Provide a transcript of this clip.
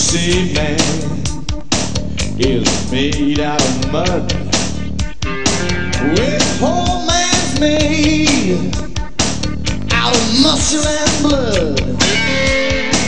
see man is made out of mud. Well, poor man's made out of muscle and blood.